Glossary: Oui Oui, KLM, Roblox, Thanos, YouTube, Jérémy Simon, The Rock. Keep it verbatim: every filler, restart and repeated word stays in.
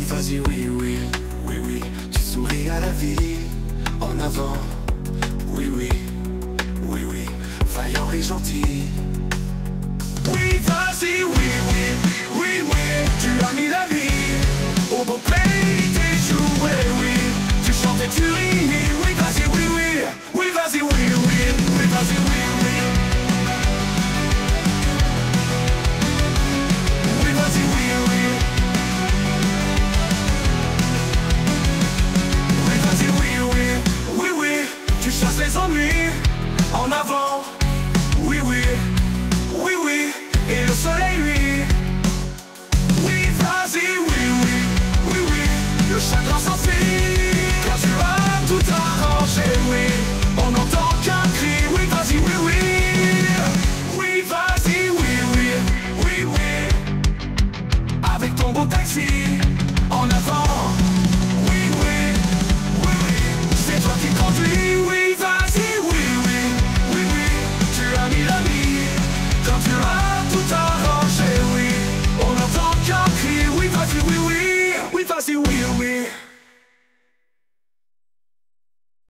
envie, vas-y, oui, oui, oui, oui. Tu souris à la vie, en avant, oui, oui, oui, oui. Vaillant et gentil, oui, vas-y, oui, oui, oui.